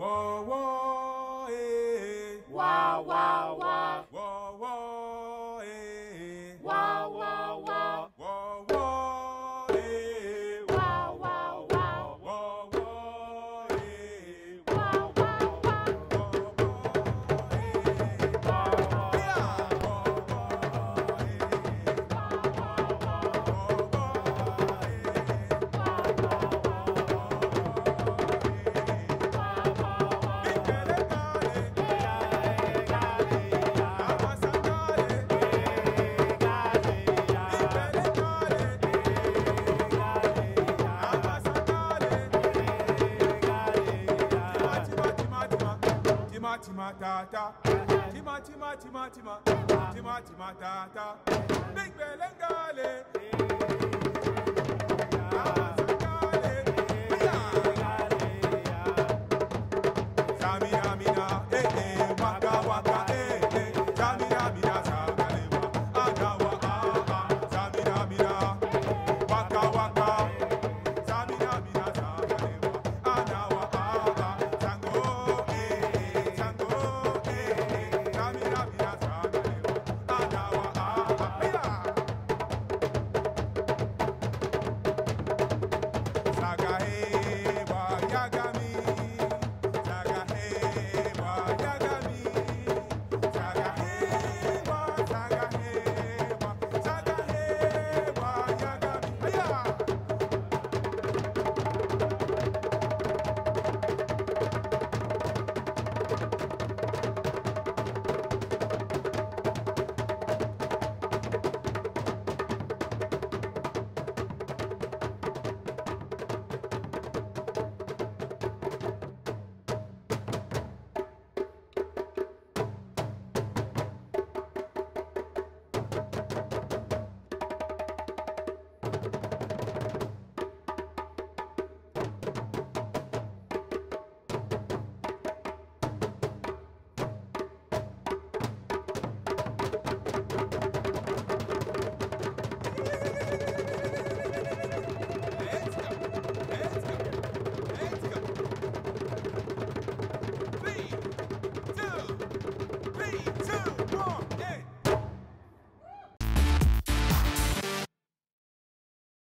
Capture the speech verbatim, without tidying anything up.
Wah wah eh. Wah wah wah. Wah wah eh. Wah wah wah. Wah wah eh. Wah wah wah. Wah wah eh. Wah wah wah. Wah eh. Wah wah yeah. Wah wah eh. Wah wah wah. Wah wah eh. Wah wah. Tima ta ta, tima tima tima tima, tima tima ta ta, big belengale. Sami amina, eh eh, waka waka, eh eh, sami amina, sami waka waka, sami amina, waka waka. You